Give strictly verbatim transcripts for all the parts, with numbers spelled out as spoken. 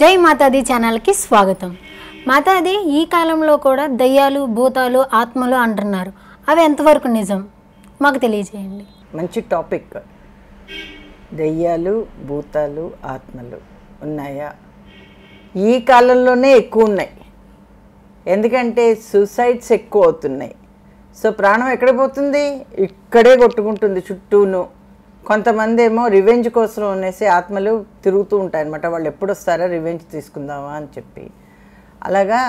జై మాతాది ఛానల్ కి స్వాగతం। మాతాది ఈ కాలంలో కూడా దయ్యాలు భూతాలు ఆత్మలు అంటున్నారు, అవి ఎంతవరకు నిజం మాకు తెలియజేయండి। మంచి టాపిక్। దయ్యాలు భూతాలు ఆత్మలు ఉన్నాయా? ఈ కాలంలోనే ఎక్కువ ఉన్నాయి, ఎందుకంటే సూసైడ్స్ ఎక్కువ అవుతున్నాయి। సో ప్రాణం ఎక్కడ పోతుంది? ఇక్కడే కొట్టుకుంటుంది చుట్టూను। కొంతమందేమో రివెంజ్ కోసం అనేసి ఆత్మలు తిరుగుతూ ఉంటాయన్నమాట। వాళ్ళు ఎప్పుడు వస్తారా రివెంజ్ తీసుకుందామా అని చెప్పి అలాగా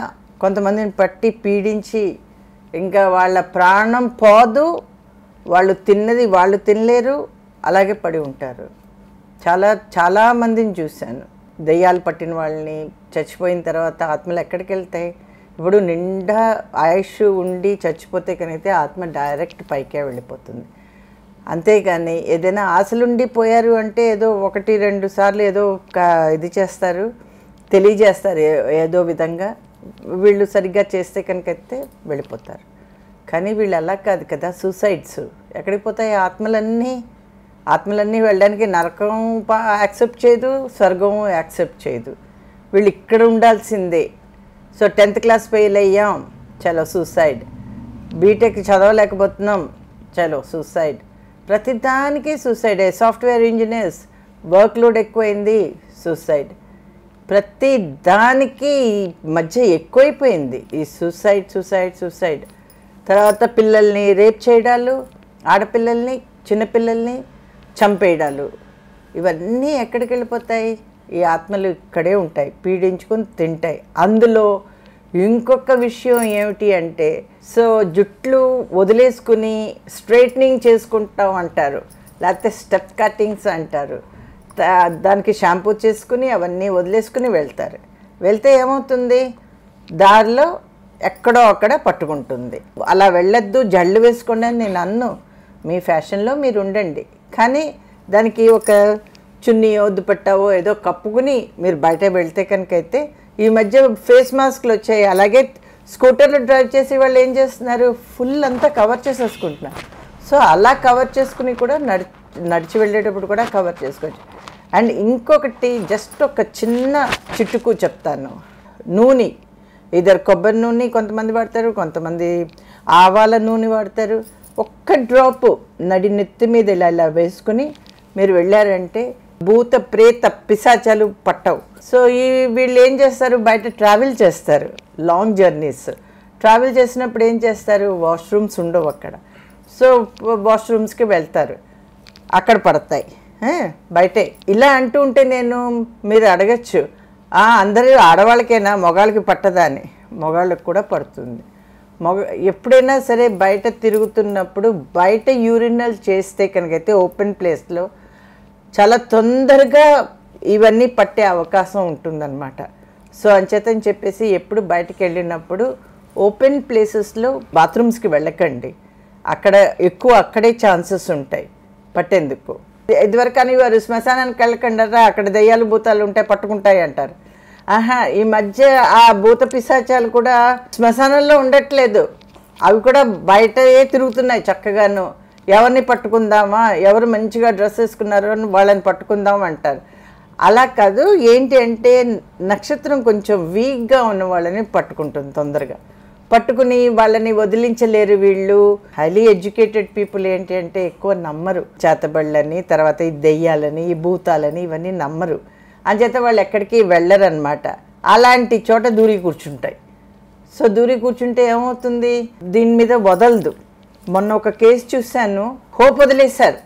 కొంతమందిని పట్టి పీడించి ఇంకా వాళ్ళ ప్రాణం పోదు, వాళ్ళు తిన్నది వాళ్ళు తినలేరు, అలాగే పడి ఉంటారు। చాలా చాలామందిని చూశాను దయ్యాలు పట్టిన వాళ్ళని। చచ్చిపోయిన తర్వాత ఆత్మలు ఎక్కడికి వెళ్తాయి? ఇప్పుడు నిండా ఆయుష్ ఉండి చచ్చిపోతే కనైతే ఆత్మ డైరెక్ట్ పైకే వెళ్ళిపోతుంది, అంతేకాని ఏదైనా ఆశలుండి పోయారు అంటే ఏదో ఒకటి రెండు సార్లు ఏదో ఇది చేస్తారు, తెలియజేస్తారు ఏదో విధంగా, వీళ్ళు సరిగ్గా చేస్తే కనుకైతే వెళ్ళిపోతారు। కానీ వీళ్ళు అలా కాదు కదా, సూసైడ్స్ ఎక్కడికి పోతాయి? ఆత్మలన్నీ ఆత్మలన్నీ వెళ్ళడానికి నరకం యాక్సెప్ట్ చేయదు, స్వర్గం యాక్సెప్ట్ చేయదు, వీళ్ళు ఇక్కడ ఉండాల్సిందే। సో టెన్త్ క్లాస్ ఫెయిల్ అయ్యాం, చలో సూసైడ్। బీటెక్ చదవలేకపోతున్నాం, చలో సూసైడ్। ప్రతిదానికి సూసైడే। సాఫ్ట్వేర్ ఇంజనీర్స్ వర్క్ లోడ్ ఎక్కువైంది, సూసైడ్। ప్రతి దానికి ఈ మధ్య ఎక్కువైపోయింది ఈ సూసైడ్ సూసైడ్ సూసైడ్ తర్వాత పిల్లల్ని రేప్ చేయడాలు, ఆడపిల్లల్ని చిన్నపిల్లల్ని చంపేయడాలు, ఇవన్నీ ఎక్కడికి వెళ్ళిపోతాయి? ఈ ఆత్మలు ఇక్కడే ఉంటాయి, పీడించుకొని తింటాయి। అందులో ఇంకొక విషయం ఏమిటి అంటే, సో జుట్లు వదిలేసుకుని స్ట్రైట్నింగ్ చేసుకుంటాం అంటారు, లేకపోతే స్టెప్ కటింగ్స్ అంటారు, దానికి షాంపూ చేసుకుని అవన్నీ వదిలేసుకుని వెళ్తారు। వెళ్తే ఏమవుతుంది? దారిలో ఎక్కడో అక్కడ పట్టుకుంటుంది। అలా వెళ్ళొద్దు, జళ్ళు వేసుకోండి అని నేను అన్ను, మీ ఫ్యాషన్లో మీరు ఉండండి, కానీ దానికి ఒక చున్నీయో దుపట్టావో ఏదో కప్పుకుని మీరు బయట వెళ్తే కనుకైతే ఈ మధ్య ఫేస్ మాస్క్లు వచ్చాయి। అలాగే స్కూటర్లు డ్రైవ్ చేసి వాళ్ళు ఏం చేస్తున్నారు? ఫుల్ అంతా కవర్ చేసేసుకుంటున్నారు। సో అలా కవర్ చేసుకుని కూడా నడి నడిచి వెళ్ళేటప్పుడు కూడా కవర్ చేసుకోవచ్చు। అండ్ ఇంకొకటి జస్ట్ ఒక చిన్న చిటుకు చెప్తాను, నూనె, ఇద్దరు కొబ్బరి నూనె కొంతమంది వాడతారు, కొంతమంది ఆవాల నూనె వాడతారు। ఒక్క డ్రాపు నడి నెత్తి మీద ఇలా ఇలా వేసుకుని మీరు వెళ్ళారంటే భూత ప్రేత పిశాచాలు పట్టవు। సో ఈ వీళ్ళు ఏం చేస్తారు? బయట ట్రావెల్ చేస్తారు, లాంగ్ జర్నీస్ ట్రావెల్ చేసినప్పుడు ఏం చేస్తారు? వాష్రూమ్స్ ఉండవు అక్కడ, సో వాష్రూమ్స్కి వెళ్తారు, అక్కడ పడతాయి బయటే। ఇలా అంటూ ఉంటే నేను మీరు అడగచ్చు, అందరూ ఆడవాళ్ళకైనా మగాళ్ళకి పట్టదా అని? మగాళ్ళకి కూడా పడుతుంది। మగ ఎప్పుడైనా సరే బయట తిరుగుతున్నప్పుడు బయట యూరినల్ చేస్తే కనుకైతే ఓపెన్ ప్లేస్లో చాలా తొందరగా ఇవన్నీ పట్టే అవకాశం ఉంటుందన్నమాట। సో అంచేతని చెప్పేసి ఎప్పుడు బయటకు వెళ్ళినప్పుడు ఓపెన్ ప్లేసెస్లో బాత్రూమ్స్కి వెళ్ళకండి, అక్కడ ఎక్కువ అక్కడే ఛాన్సెస్ ఉంటాయి పట్టేందుకు। ఇదివరకు అని వారు శ్మశానానికి వెళ్ళకండి రా అక్కడ దయ్యాలు భూతాలు ఉంటాయి పట్టుకుంటాయి అంటారు, ఆహా ఈ మధ్య ఆ భూత పిశాచాలు కూడా శ్మశానంలో ఉండట్లేదు, అవి కూడా బయటయే తిరుగుతున్నాయి చక్కగాను। ఎవరిని పట్టుకుందామా, ఎవరు మంచిగా డ్రెస్ వేసుకున్నారో వాళ్ళని పట్టుకుందాం అంటారు, అలా కాదు। ఏంటి అంటే నక్షత్రం కొంచెం వీక్గా ఉన్న వాళ్ళని పట్టుకుంటుంది తొందరగా, పట్టుకుని వాళ్ళని వదిలించలేరు వీళ్ళు। హైలీ ఎడ్యుకేటెడ్ పీపుల్ ఏంటి అంటే ఎక్కువ నమ్మరు చేతబళ్ళని, తర్వాత ఈ దెయ్యాలని ఈ భూతాలని ఇవన్నీ నమ్మరు, అంచేత వాళ్ళు ఎక్కడికి వెళ్ళరు అనమాట। అలాంటి చోట దూరి కూర్చుంటాయి। సో దూరి కూర్చుంటే ఏమవుతుంది? దీని మీద వదలదు। మొన్న ఒక కేసు చూశాను, హోప్ వదిలేశారు,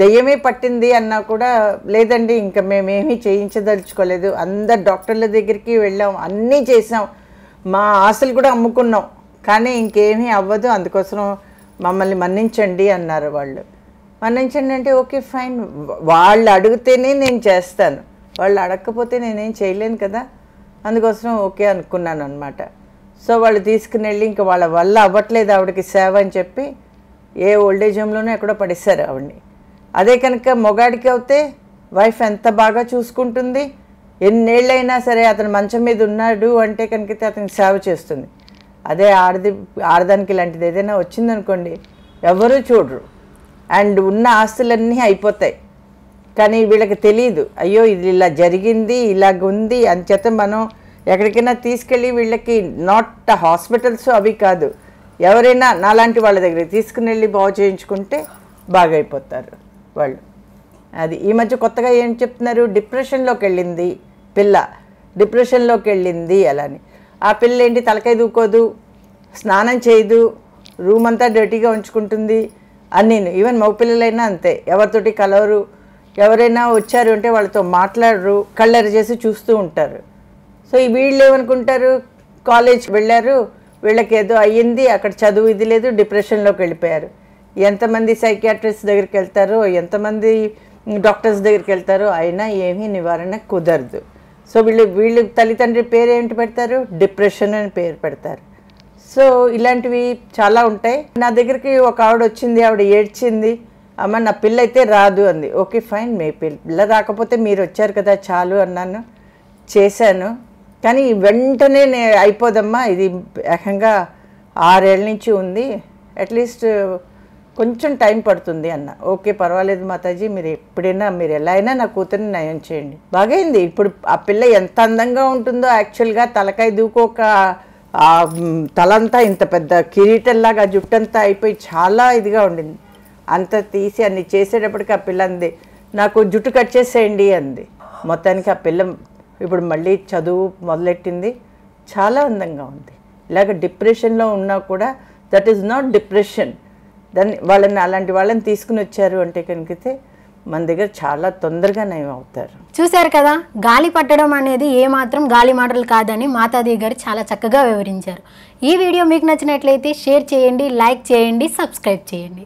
దయ్యమే పట్టింది అన్నా కూడా లేదండి ఇంకా మేమేమీ చేయించదలుచుకోలేదు, అందరు డాక్టర్ల దగ్గరికి వెళ్ళాం, అన్నీ చేసాం, మా ఆశలు కూడా అమ్ముకున్నాం, కానీ ఇంకేమీ అవ్వదు, అందుకోసం మమ్మల్ని మన్నించండి అన్నారు వాళ్ళు। మన్నించండి అంటే ఓకే ఫైన్, వాళ్ళు అడిగితేనే నేను చేస్తాను, వాళ్ళు అడగకపోతే నేనేం చేయలేను కదా, అందుకోసం ఓకే అనుకున్నాను అనమాట। సో వాళ్ళు తీసుకుని వెళ్ళి ఇంకా వాళ్ళ వల్ల అవ్వట్లేదు ఆవిడకి సేవ అని చెప్పి ఏ ఓల్డేజ్ హోమ్లోనూ ఎక్కడో పడేస్తారు ఆవిడ్ని। అదే కనుక మొగాడికి అయితే వైఫ్ ఎంత బాగా చూసుకుంటుంది, ఎన్నేళ్ళైనా సరే అతను మంచం మీద ఉన్నాడు అంటే కనుకైతే అతనికి సేవ చేస్తుంది। అదే ఆడది ఆడదానికి ఇలాంటిది ఏదైనా వచ్చిందనుకోండి ఎవరూ చూడరు, అండ్ ఉన్న ఆస్తులన్నీ అయిపోతాయి, కానీ వీళ్ళకి తెలియదు అయ్యో ఇది ఇలా జరిగింది ఇలాగ ఉంది అని చేత మనం ఎక్కడికైనా తీసుకెళ్ళి వీళ్ళకి నాట్ హాస్పిటల్స్ అవి కాదు ఎవరైనా నాలాంటి వాళ్ళ దగ్గరికి తీసుకెళ్ళి బాగు చేయించుకుంటే బాగైపోతారు వాళ్ళు। అది ఈ మధ్య కొత్తగా ఏం చెప్తున్నారు డిప్రెషన్ లోకి వెళ్ళింది పిల్ల డిప్రెషన్ లోకి వెళ్ళింది అలాని ఆ పిల్ల ఏంటి తలకాయ దూకోదు స్నానం చేయదు రూమ్ అంతా డర్టీగా ఉంచుకుంటుంది అని ఈవెన్ మగ పిల్లలైనా అంతే ఎవరితోటి కలవరు ఎవరైనా వచ్చారు అంటే వాళ్ళతో మాట్లాడరు కళ్ళరి చేసి చూస్తూ ఉంటారు। సో ఈ వీళ్ళు ఏమనుకుంటారు కాలేజ్ వెళ్ళారు వీళ్ళకి ఏదో అయ్యింది అక్కడ చదువు ఇది లేదు డిప్రెషన్లోకి వెళ్ళిపోయారు। ఎంతమంది సైకియాట్రిస్ట్ దగ్గరికి వెళ్తారో ఎంతమంది డాక్టర్స్ దగ్గరికి వెళ్తారో అయినా ఏమీ నివారణ కుదరదు। సో వీళ్ళు వీళ్ళు తల్లిదండ్రి పేరు ఏంటి పెడతారు డిప్రెషన్ అని పేరు పెడతారు। సో ఇలాంటివి చాలా ఉంటాయి। నా దగ్గరికి ఒక ఆవిడ వచ్చింది ఆవిడ ఏడ్చింది అమ్మ నా పిల్ల అయితే రాదు అంది। ఓకే ఫైన్ మీ పిల్ల రాకపోతే మీరు వచ్చారు కదా చాలు అన్నాను చేశాను కానీ వెంటనే నే అయిపోదమ్మా ఇది ఏకంగా ఆరేళ్ళ నుంచి ఉంది అట్లీస్ట్ కొంచెం టైం పడుతుంది అన్న। ఓకే పర్వాలేదు మాతాజీ మీరు ఎప్పుడైనా మీరు ఎలా అయినా నా కూతురిని నయం చేయండి బాగైంది ఇప్పుడు ఆ పిల్ల ఎంత అందంగా ఉంటుందో యాక్చువల్గా తలకాయ దూకోక ఆ తలంతా ఇంత పెద్ద కిరీటంలాగా జుట్టంతా అయిపోయి చాలా ఇదిగా ఉండింది అంత తీసి అన్ని చేసేటప్పటికి ఆ పిల్ల అంది నాకు జుట్టు కట్ చేసేయండి అంది। మొత్తానికి ఆ పిల్ల ఇప్పుడు మళ్ళీ చదువు మొదలెట్టింది చాలా అందంగా ఉంది। ఇలాగ డిప్రెషన్లో ఉన్నా కూడా దట్ ఈస్ నాట్ డిప్రెషన్ దాన్ని వాళ్ళని అలాంటి వాళ్ళని తీసుకుని వచ్చారు అంటే కనుకైతే మన దగ్గర చాలా తొందరగా నయం అవుతారు। చూశారు కదా గాలి పట్టడం అనేది ఏమాత్రం గాలి మాటలు కాదని మాతాది గారు చాలా చక్కగా వివరించారు। ఈ వీడియో మీకు నచ్చినట్లయితే షేర్ చేయండి లైక్ చేయండి సబ్స్క్రైబ్ చేయండి।